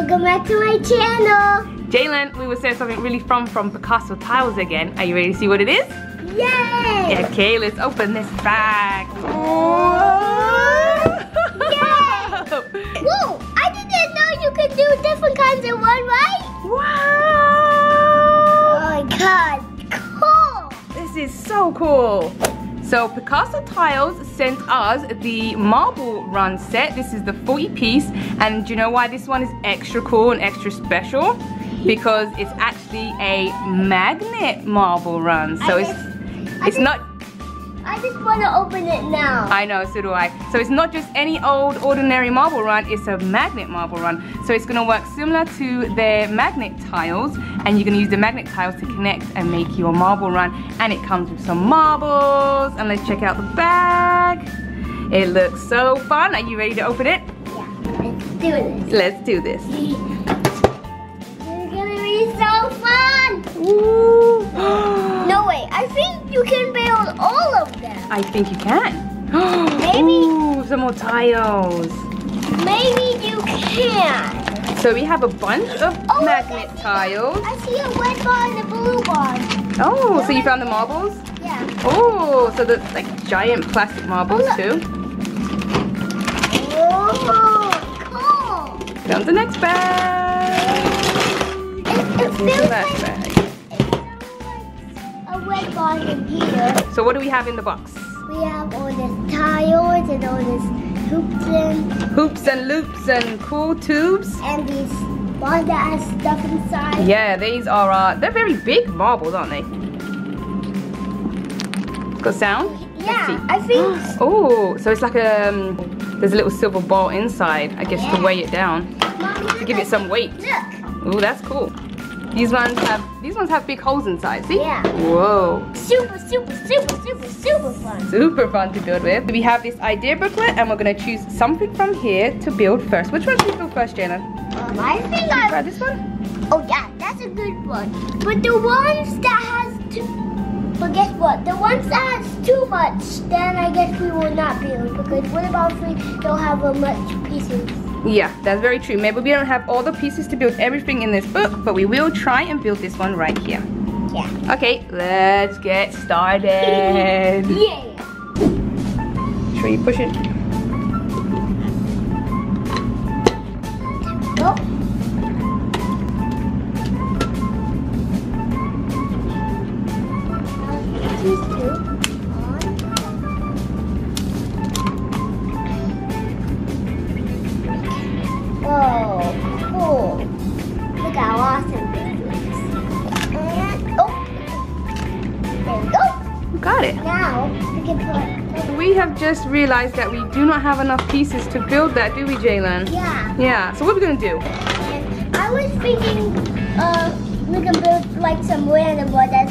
welcome back to my channel. Jalen, we were saying something really fun from Picasso Tiles again. Are you ready to see what it is? Yay! Okay, let's open this bag. Whoa! Yay! Whoa! I didn't know you could do different kinds in one, right? Wow! Oh my god, cool! This is so cool! So Picasso Tiles sent us the marble run set. This is the 40 piece, and do you know why this one is extra cool and extra special? Because it's actually a magnet marble run. So I just want to open it now. I know, so do I. So it's not just any old ordinary marble run, it's a magnet marble run. So it's going to work similar to their magnet tiles, and you're going to use the magnet tiles to connect and make your marble run. And it comes with some marbles, and let's check out the bag. It looks so fun. Are you ready to open it? Yeah, let's do this. Let's do this. It's going to be so fun! Ooh. No way, I think you can build all of them. I think you can. Maybe. Ooh, some more tiles. Maybe you can. So we have a bunch of magnet tiles. I see a red bar and a blue bar. Oh, so you found the marbles? Yeah. Oh, so there's like giant plastic marbles too. Oh, cool. Down to the next bag. It feels like a red box in here. So what do we have in the box? We have all these tiles and all these hoops and loops and cool tubes. And these balls that have stuff inside. Yeah, these are, they're very big marbles, aren't they? Got sound? Yeah, I think. Oh, so it's like a, there's a little silver ball inside, I guess, to weigh it down. Mom, to give it some weight. Look. Ooh, that's cool. These ones have big holes inside, see? Yeah. Whoa. Super fun. Super fun to build with. We have this idea booklet, and we're gonna choose something from here to build first. Which one should we build first, Jalen? I think I grab this one. Oh yeah, that's a good one. But the ones that has too, but guess what? The ones that has too much, then I guess we will not build, because what about if we don't have a much pieces? Yeah, that's very true. Maybe we don't have all the pieces to build everything in this book, but we will try and build this one right here. Yeah. Okay, let's get started. Should we push it? Oh. Just realized that we do not have enough pieces to build that, do we, Jalen? Yeah. Yeah. So what are we gonna do? And I was thinking we can build like some random one that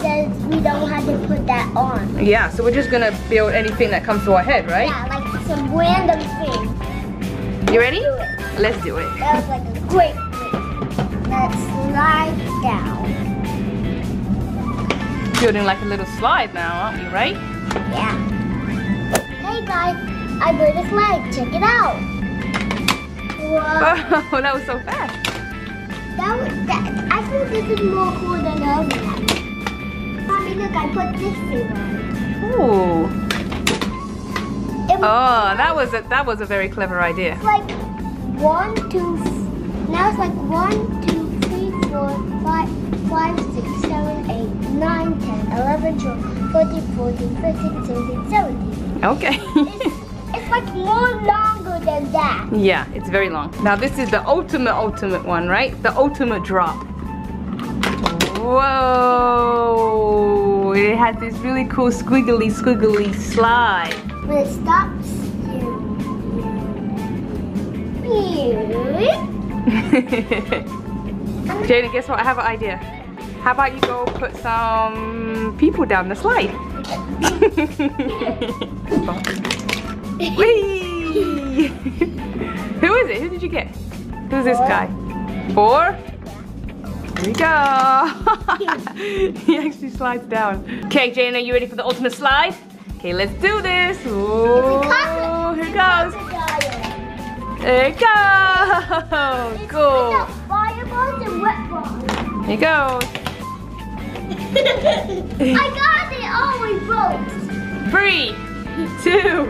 says we don't have to put that on. Yeah. So we're just gonna build anything that comes to our head, right? Yeah, like some random thing. You ready? Let's do it. That was like a great thing. Let's slide down. Building like a little slide now, aren't we? Right? Yeah. Hey guys, I built a slide. Check it out. Whoa. Oh, that was so fast. I think this is more cool than the other one. Mommy, look, I put this thing on. Ooh. Oh, that was a very clever idea. It's like one, two, now it's like 1, 2, 3, 4, 5, 5, 6, 7, 8, 9, 10, 11, 12, 13, 14, 15, 16, 17. Okay. It's like more longer than that. Yeah, it's very long. Now this is the ultimate one, right? The ultimate drop. Whoa! It has this really cool squiggly slide. When it stops, Jalen, guess what? I have an idea. How about you go put some people down the slide? Whee! Who is it? Who did you get? Who's this guy? Four? Here we go! He actually slides down. Okay, Jane, are you ready for the ultimate slide? Okay, let's do this! Oh, here it goes! There it goes! Oh, cool. Fireballs and wet balls. Here goes. I got it. Oh, we broke. 3, 2,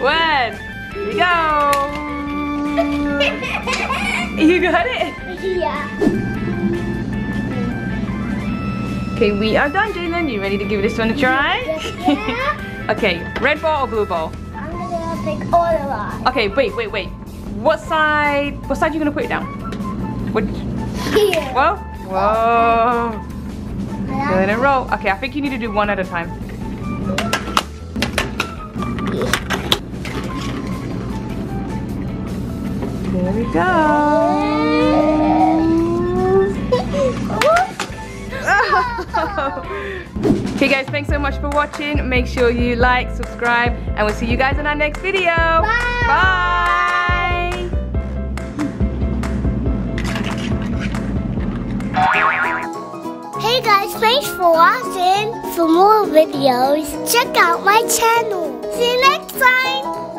1. Here go. You got it? Yeah. Okay, we are done, Jaylen. You ready to give this one a try? Yeah. Okay, red ball or blue ball? I'm gonna pick all of us. Okay, wait. What side are you gonna put it down? What? Here. Whoa. Let it roll. Okay, I think you need to do one at a time. There we go. Okay guys, thanks so much for watching. Make sure you like, subscribe, and we'll see you guys in our next video. Bye. Bye. Hey guys, thanks for watching. For more videos, check out my channel. See you next time.